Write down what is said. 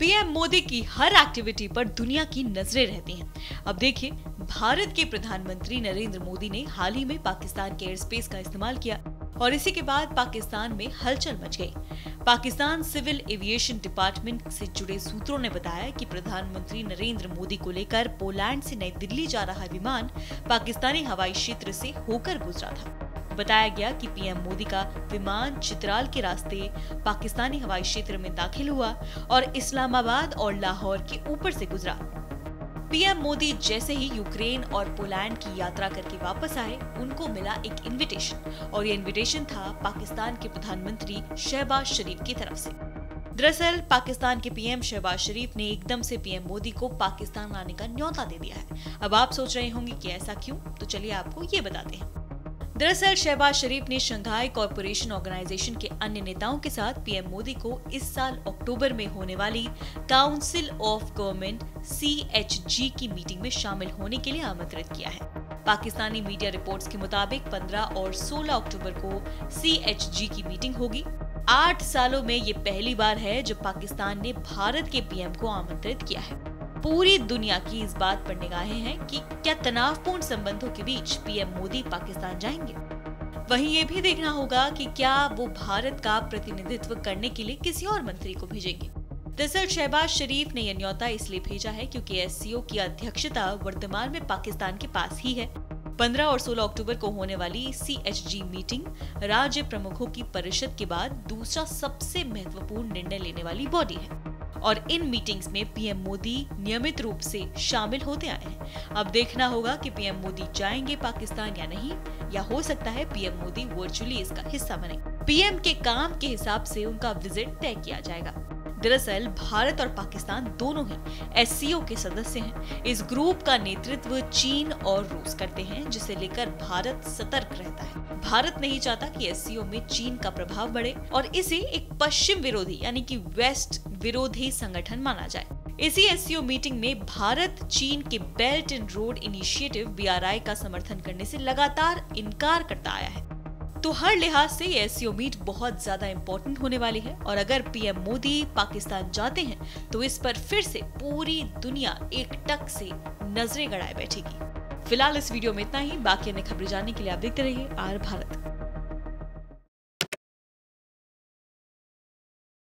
PM Modi की हर activity पर दुनिया की नजरें रहती हैं। अब देखिए, भारत के प्रधानमंत्री नरेंद्र मोदी ने हाल ही में पाकिस्तान के एयर स्पेस का इस्तेमाल किया और इसी के बाद पाकिस्तान में हलचल मच गई। पाकिस्तान सिविल एविएशन डिपार्टमेंट से जुड़े सूत्रों ने बताया कि प्रधानमंत्री नरेंद्र मोदी को लेकर पोलैंड से नई दिल्ली जा रहा विमान पाकिस्तानी हवाई क्षेत्र से होकर गुजरा था। बताया गया कि पीएम मोदी का विमान चित्राल के रास्ते पाकिस्तानी हवाई क्षेत्र में दाखिल हुआ और इस्लामाबाद और लाहौर के ऊपर से गुजरा। पीएम मोदी जैसे ही यूक्रेन और पोलैंड की यात्रा करके वापस आए, उनको मिला एक इनविटेशन और ये इनविटेशन था पाकिस्तान के प्रधानमंत्री शहबाज शरीफ की तरफ से। दरअसल पाकिस्तान के पीएम शहबाज शरीफ ने एकदम से पीएम मोदी को पाकिस्तान आने का न्योता दे दिया है। अब आप सोच रहे होंगे कि ऐसा क्यों, तो चलिए आपको ये बताते हैं। दरअसल शहबाज शरीफ ने शंघाई कॉरपोरेशन ऑर्गेनाइजेशन के अन्य नेताओं के साथ पीएम मोदी को इस साल अक्टूबर में होने वाली काउंसिल ऑफ गवर्नमेंट (CHG) की मीटिंग में शामिल होने के लिए आमंत्रित किया है। पाकिस्तानी मीडिया रिपोर्ट्स के मुताबिक 15 और 16 अक्टूबर को CHG की मीटिंग होगी। 8 सालों में ये पहली बार है जब पाकिस्तान ने भारत के पीएम को आमंत्रित किया है। पूरी दुनिया की इस बात पर निगाहें हैं कि क्या तनावपूर्ण संबंधों के बीच पीएम मोदी पाकिस्तान जाएंगे। वहीं ये भी देखना होगा कि क्या वो भारत का प्रतिनिधित्व करने के लिए किसी और मंत्री को भेजेंगे। दरअसल शहबाज शरीफ ने यह न्योता इसलिए भेजा है क्योंकि SCO की अध्यक्षता वर्तमान में पाकिस्तान के पास ही है। 15 और 16 अक्टूबर को होने वाली CHG मीटिंग राज्य प्रमुखों की परिषद के बाद दूसरा सबसे महत्वपूर्ण निर्णय लेने वाली बॉडी है और इन मीटिंग्स में पीएम मोदी नियमित रूप से शामिल होते आए हैं। अब देखना होगा कि पीएम मोदी जाएंगे पाकिस्तान या नहीं, या हो सकता है पीएम मोदी वर्चुअली इसका हिस्सा बने। पीएम के काम के हिसाब से उनका विजिट तय किया जाएगा। दरअसल भारत और पाकिस्तान दोनों ही SCO के सदस्य हैं। इस ग्रुप का नेतृत्व चीन और रूस करते हैं, जिसे लेकर भारत सतर्क रहता है। भारत नहीं चाहता कि SCO में चीन का प्रभाव बढ़े और इसे एक पश्चिम विरोधी यानी कि वेस्ट विरोधी संगठन माना जाए। इसी SCO मीटिंग में भारत चीन के belt and road initiative BRI का समर्थन करने से लगातार इनकार करता आया है। तो हर लिहाज से ये SCO मीट बहुत ज्यादा इम्पोर्टेंट होने वाली है और अगर पीएम मोदी पाकिस्तान जाते हैं तो इस पर फिर से पूरी दुनिया एकटक से नजरें गड़ाए बैठेगी। फिलहाल इस वीडियो में इतना ही। बाकी अन्य खबरें जानने के लिए आप देखते रहिए R भारत।